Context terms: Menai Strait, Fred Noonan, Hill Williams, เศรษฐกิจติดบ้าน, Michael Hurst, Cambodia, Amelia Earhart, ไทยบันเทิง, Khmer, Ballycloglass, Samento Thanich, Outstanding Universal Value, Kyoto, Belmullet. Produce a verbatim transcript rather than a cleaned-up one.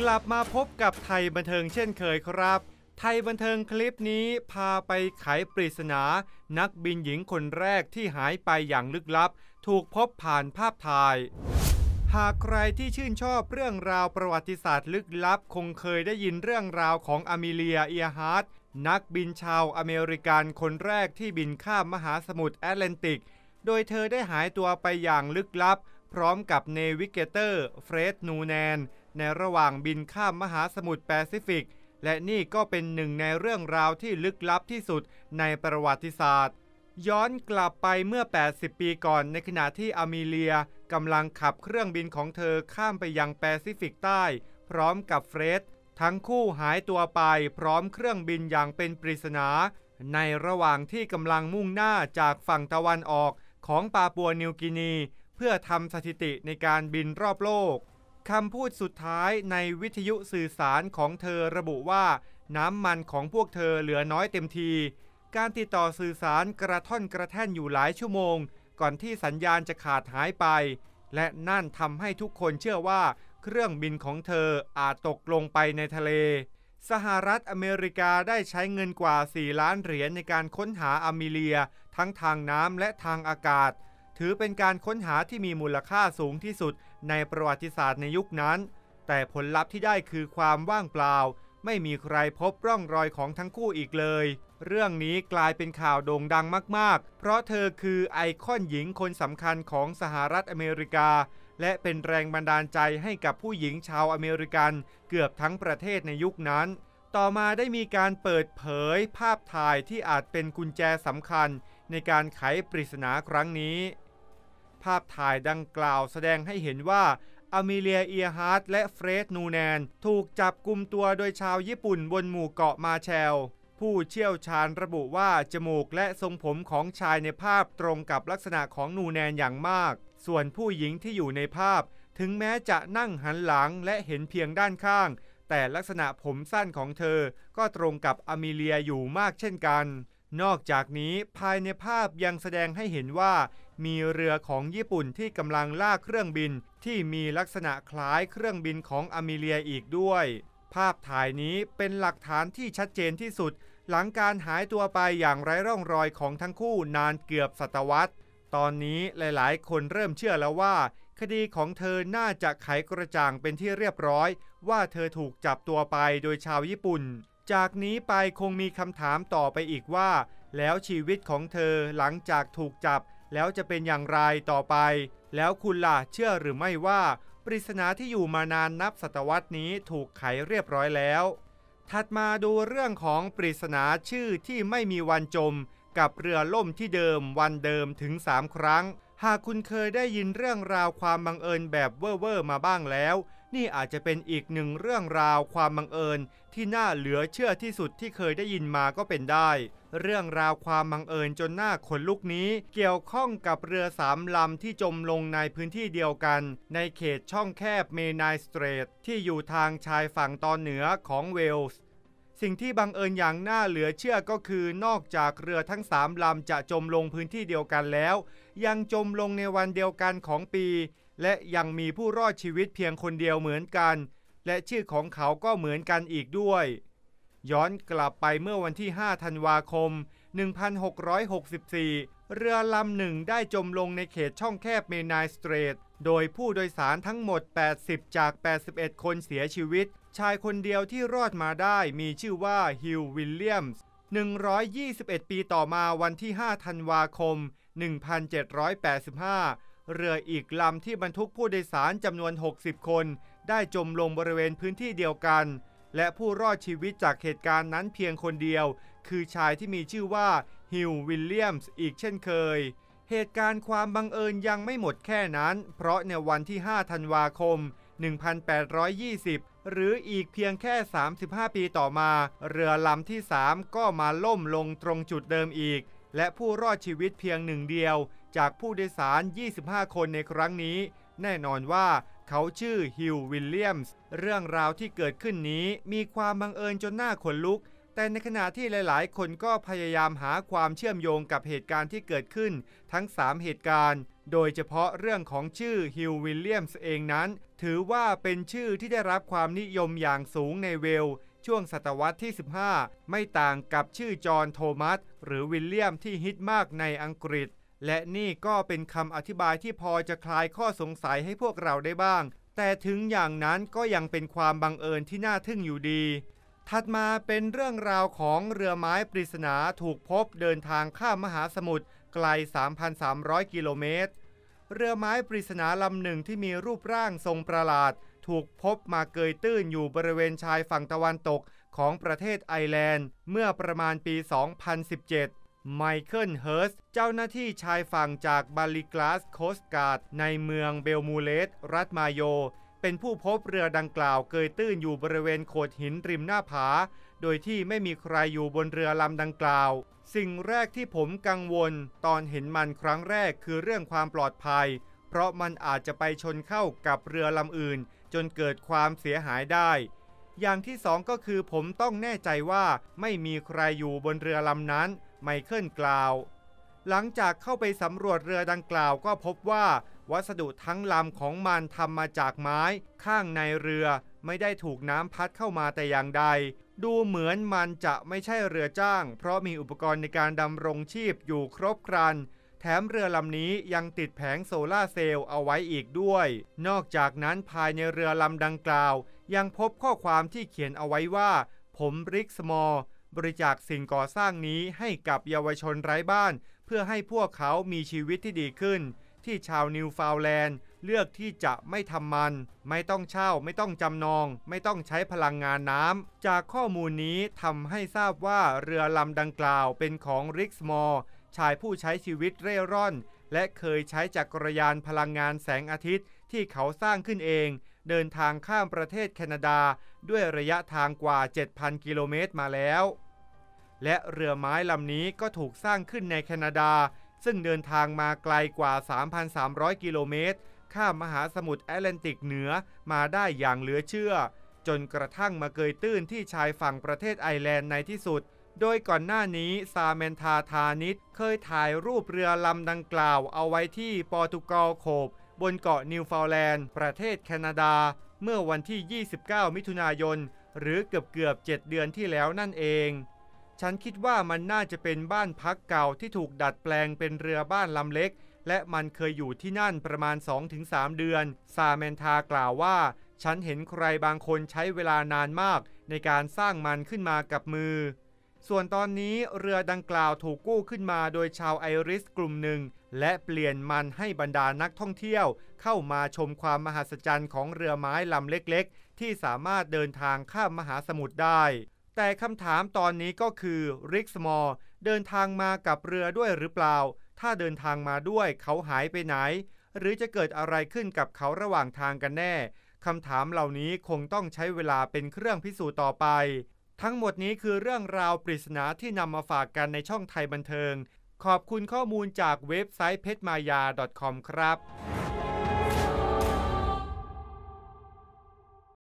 กลับมาพบกับไทยบันเทิงเช่นเคยครับไทยบันเทิงคลิปนี้พาไปไขปริศนานักบินหญิงคนแรกที่หายไปอย่างลึกลับถูกพบผ่านภาพถ่ายหากใครที่ชื่นชอบเรื่องราวประวัติศาสตร์ลึกลับคงเคยได้ยินเรื่องราวของอมิเลีย เอียร์ฮาร์ตนักบินชาวอเมริกันคนแรกที่บินข้ามมหาสมุทรแอตแลนติกโดยเธอได้หายตัวไปอย่างลึกลับพร้อมกับเนวิเกเตอร์เฟร็ด นูแนนในระหว่างบินข้ามมหาสมุทรแปซิฟิกและนี่ก็เป็นหนึ่งในเรื่องราวที่ลึกลับที่สุดในประวัติศาสตร์ย้อนกลับไปเมื่อแปดสิบปีก่อนในขณะที่อเมเลียกำลังขับเครื่องบินของเธอข้ามไปยังแปซิฟิกใต้พร้อมกับเฟร็ดทั้งคู่หายตัวไปพร้อมเครื่องบินอย่างเป็นปริศนาในระหว่างที่กำลังมุ่งหน้าจากฝั่งตะวันออกของปาปัวนิวกินีเพื่อทำสถิติในการบินรอบโลกคำพูดสุดท้ายในวิทยุสื่อสารของเธอระบุว่าน้ำมันของพวกเธอเหลือน้อยเต็มทีการติดต่อสื่อสารกระท่อนกระแท่นอยู่หลายชั่วโมงก่อนที่สัญญาณจะขาดหายไปและนั่นทำให้ทุกคนเชื่อว่าเครื่องบินของเธออาจตกลงไปในทะเลสหรัฐอเมริกาได้ใช้เงินกว่าสี่ล้านเหรียญในการค้นหาอมิเลียทั้งทางน้ำและทางอากาศถือเป็นการค้นหาที่มีมูลค่าสูงที่สุดในประวัติศาสตร์ในยุคนั้นแต่ผลลัพธ์ที่ได้คือความว่างเปล่าไม่มีใครพบร่องรอยของทั้งคู่อีกเลยเรื่องนี้กลายเป็นข่าวโด่งดังมากๆเพราะเธอคือไอคอนหญิงคนสำคัญของสหรัฐอเมริกาและเป็นแรงบันดาลใจให้กับผู้หญิงชาวอเมริกันเกือบทั้งประเทศในยุคนั้นต่อมาได้มีการเปิดเผยภาพถ่ายที่อาจเป็นกุญแจสำคัญในการไขปริศนาครั้งนี้ภาพถ่ายดังกล่าวแสดงให้เห็นว่าอมิเลีย เอียร์ฮาร์ตและเฟร็ด นูแนนถูกจับกุมตัวโดยชาวญี่ปุ่นบนหมู่เกาะมาแชลผู้เชี่ยวชาญระบุว่าจมูกและทรงผมของชายในภาพตรงกับลักษณะของนูแนนอย่างมากส่วนผู้หญิงที่อยู่ในภาพถึงแม้จะนั่งหันหลังและเห็นเพียงด้านข้างแต่ลักษณะผมสั้นของเธอก็ตรงกับอมิเลียอยู่มากเช่นกันนอกจากนี้ภายในภาพยังแสดงให้เห็นว่ามีเรือของญี่ปุ่นที่กำลังลากเครื่องบินที่มีลักษณะคล้ายเครื่องบินของอมิเลียอีกด้วยภาพถ่ายนี้เป็นหลักฐานที่ชัดเจนที่สุดหลังการหายตัวไปอย่างไร้ร่องรอยของทั้งคู่นานเกือบศตวรรษตอนนี้หลายๆคนเริ่มเชื่อแล้วว่าคดีของเธอน่าจะไขกระจ่างเป็นที่เรียบร้อยว่าเธอถูกจับตัวไปโดยชาวญี่ปุ่นจากนี้ไปคงมีคำถามต่อไปอีกว่าแล้วชีวิตของเธอหลังจากถูกจับแล้วจะเป็นอย่างไรต่อไปแล้วคุณล่ะเชื่อหรือไม่ว่าปริศนาที่อยู่มานานนับศตวรรษนี้ถูกไขเรียบร้อยแล้วถัดมาดูเรื่องของปริศนาชื่อที่ไม่มีวันจมกับเรือล่มที่เดิมวันเดิมถึงสามครั้งหากคุณเคยได้ยินเรื่องราวความบังเอิญแบบเว่อร์ๆมาบ้างแล้วนี่อาจจะเป็นอีกหนึ่งเรื่องราวความบังเอิญที่น่าเหลือเชื่อที่สุดที่เคยได้ยินมาก็เป็นได้เรื่องราวความบังเอิญจนน่าขนลุกนี้เกี่ยวข้องกับเรือสามลำที่จมลงในพื้นที่เดียวกันในเขตช่องแคบเมนายสเตรทที่อยู่ทางชายฝั่งตอนเหนือของเวลส์สิ่งที่บังเอิญอย่างน่าเหลือเชื่อก็คือนอกจากเรือทั้งสามลำจะจมลงพื้นที่เดียวกันแล้วยังจมลงในวันเดียวกันของปีและยังมีผู้รอดชีวิตเพียงคนเดียวเหมือนกันและชื่อของเขาก็เหมือนกันอีกด้วยย้อนกลับไปเมื่อวันที่ห้าธันวาคมหนึ่งพันหกร้อยหกสิบสี่เรือลำหนึ่งได้จมลงในเขตช่องแคบเมนายสเตรทโดยผู้โดยสารทั้งหมดแปดสิบจากแปดสิบเอ็ดคนเสียชีวิตชายคนเดียวที่รอดมาได้มีชื่อว่าฮิลล์ วิลเลียมส์หนึ่งร้อยยี่สิบเอ็ดปีต่อมาวันที่ห้าธันวาคมหนึ่งพันเจ็ดร้อยแปดสิบห้าเรืออีกลำที่บรรทุกผู้โดยสารจำนวนหกสิบคนได้จมลงบริเวณพื้นที่เดียวกันและผู้รอดชีวิตจากเหตุการณ์นั้นเพียงคนเดียวคือชายที่มีชื่อว่าฮิลล์ วิลเลียมส์อีกเช่นเคยเหตุการณ์ความบังเอิญยังไม่หมดแค่นั้นเพราะในวันที่ห้าธันวาคมหนึ่งพันแปดร้อยยี่สิบหรืออีกเพียงแค่สามสิบห้าปีต่อมาเรือลำที่สามก็มาล่มลงตรงจุดเดิมอีกและผู้รอดชีวิตเพียงหนึ่งเดียวจากผู้โดยสารยี่สิบห้าคนในครั้งนี้แน่นอนว่าเขาชื่อฮิลล์ วิลเลียมส์เรื่องราวที่เกิดขึ้นนี้มีความบังเอิญจนน่าขนลุก แต่ในขณะที่หลายๆคนก็พยายามหาความเชื่อมโยงกับเหตุการณ์ที่เกิดขึ้นทั้งสามเหตุการณ์โดยเฉพาะเรื่องของชื่อฮิล วิลเลียมส์เองนั้นถือว่าเป็นชื่อที่ได้รับความนิยมอย่างสูงในเวลช่วงศตวรรษที่สิบห้าไม่ต่างกับชื่อจอห์นโทมัสหรือวิลเลียมที่ฮิตมากในอังกฤษและนี่ก็เป็นคำอธิบายที่พอจะคลายข้อสงสัยให้พวกเราได้บ้างแต่ถึงอย่างนั้นก็ยังเป็นความบังเอิญที่น่าทึ่งอยู่ดีถัดมาเป็นเรื่องราวของเรือไม้ปริศนาถูกพบเดินทางข้ามมหาสมุทรไกล สามพันสามร้อย กิโลเมตรเรือไม้ปริศนาลำหนึ่งที่มีรูปร่างทรงประหลาดถูกพบมาเกยตื้นอยู่บริเวณชายฝั่งตะวันตกของประเทศไอร์แลนด์เมื่อประมาณปี สองพันสิบเจ็ดMichael Hurst เจ้าหน้าที่ชายฝั่งจากบาลิกลาสโคสการ์ดในเมืองเบลมูเลสรัฐมาโยเป็นผู้พบเรือดังกล่าวเกยตื้นอยู่บริเวณโขดหินริมหน้าผาโดยที่ไม่มีใครอยู่บนเรือลำดังกล่าวสิ่งแรกที่ผมกังวลตอนเห็นมันครั้งแรกคือเรื่องความปลอดภัยเพราะมันอาจจะไปชนเข้ากับเรือลำอื่นจนเกิดความเสียหายได้อย่างที่สองก็คือผมต้องแน่ใจว่าไม่มีใครอยู่บนเรือลำนั้นไมเคิลกล่าวหลังจากเข้าไปสำรวจเรือดังกล่าวก็พบว่าวัสดุทั้งลำของมันทำมาจากไม้ข้างในเรือไม่ได้ถูกน้ำพัดเข้ามาแต่อย่างใดดูเหมือนมันจะไม่ใช่เรือจ้างเพราะมีอุปกรณ์ในการดำรงชีพอยู่ครบครันแถมเรือลำนี้ยังติดแผงโซลาร์เซลล์เอาไว้อีกด้วยนอกจากนั้นภายในเรือลำดังกล่าวยังพบข้อความที่เขียนเอาไว้ว่าผมริกสมอลบริจาคสิ่งก่อสร้างนี้ให้กับเยาวชนไร้บ้านเพื่อให้พวกเขามีชีวิตที่ดีขึ้นที่ชาวนิวฟาวแลนด์เลือกที่จะไม่ทำมันไม่ต้องเช่าไม่ต้องจำนองไม่ต้องใช้พลังงานน้ำจากข้อมูลนี้ทำให้ทราบว่าเรือลำดังกล่าวเป็นของริกส์มอร์ชายผู้ใช้ชีวิตเร่ร่อนและเคยใช้จักรยานพลังงานแสงอาทิตย์ที่เขาสร้างขึ้นเองเดินทางข้ามประเทศแคนาดาด้วยระยะทางกว่า เจ็ดพัน กิโลเมตรมาแล้วและเรือไม้ลำนี้ก็ถูกสร้างขึ้นในแคนาดาซึ่งเดินทางมาไกลกว่า สามพันสามร้อย กิโลเมตรข้ามมหาสมุทรแอตแลนติกเหนือมาได้อย่างเหลือเชื่อจนกระทั่งมาเกยตื้นที่ชายฝั่งประเทศไอร์แลนด์ในที่สุดโดยก่อนหน้านี้ซาเมนทาธานิชเคยถ่ายรูปเรือลำดังกล่าวเอาไว้ที่ปอร์ตุเกสโขบบนเกาะนิวฟาวแลนด์ประเทศแคนาดาเมื่อวันที่ ยี่สิบเก้า มิถุนายนหรือเกือบเกือบเจ็ดเดือนที่แล้วนั่นเองฉันคิดว่ามันน่าจะเป็นบ้านพักเก่าที่ถูกดัดแปลงเป็นเรือบ้านลำเล็กและมันเคยอยู่ที่นั่นประมาณ สองถึงสาม เดือนซาเมนทากล่าวว่าฉันเห็นใครบางคนใช้เวลานานมากในการสร้างมันขึ้นมากับมือส่วนตอนนี้เรือดังกล่าวถูกกู้ขึ้นมาโดยชาวไอริสกลุ่มหนึ่งและเปลี่ยนมันให้บรรดานักท่องเที่ยวเข้ามาชมความมหัศจรรย์ของเรือไม้ลำเล็กๆที่สามารถเดินทางข้ามมหาสมุทรได้แต่คำถามตอนนี้ก็คือริกส์มอร์เดินทางมากับเรือด้วยหรือเปล่าถ้าเดินทางมาด้วยเขาหายไปไหนหรือจะเกิดอะไรขึ้นกับเขาระหว่างทางกันแน่คำถามเหล่านี้คงต้องใช้เวลาเป็นเครื่องพิสูจน์ต่อไปทั้งหมดนี้คือเรื่องราวปริศนาที่นำมาฝากกันในช่องไทยบันเทิงขอบคุณข้อมูลจากเว็บไซต์เพชรมายา ดอท คอม ครับ